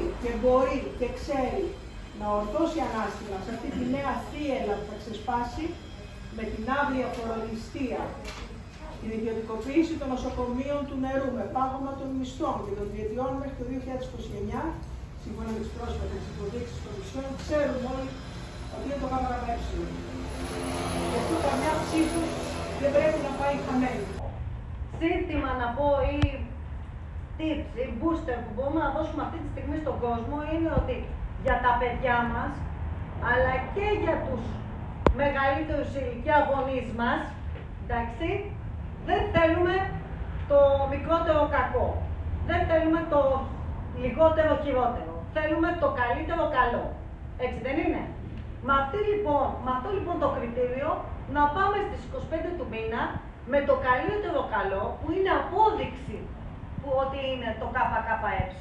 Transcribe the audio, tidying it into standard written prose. θέλει και μπορεί και ξέρει να ορθώσει ανάστημα σε αυτή τη νέα θύελα που θα ξεσπάσει με την αύριο φορολιστία, την ιδιωτικοποίηση των νοσοκομείων του νερού με πάγωμα των μισθών και των διετειών μέχρι το 2029, σύμφωνα με τις πρόσφατες υποδείξεις των Κομισιόν, ξέρουν όλοι ότι δεν το ΚΚΕ. Γι' αυτό καμιά ψήφο δεν πρέπει να πάει χαμένη. Σύστημα να πω ή tips ή booster που μπορούμε να δώσουμε αυτή τη στιγμή στον κόσμο είναι ότι για τα παιδιά μας, αλλά και για τους μεγαλύτερους ηλικία γονείς μας, εντάξει, δεν θέλουμε το μικρότερο κακό, δεν θέλουμε το λιγότερο χειρότερο, θέλουμε το καλύτερο καλό, έτσι δεν είναι? Με αυτό λοιπόν το κριτήριο να πάμε στις 25 του μήνα με το καλύτερο καλό που είναι απόδειξη ότι είναι το ΚΚΕ.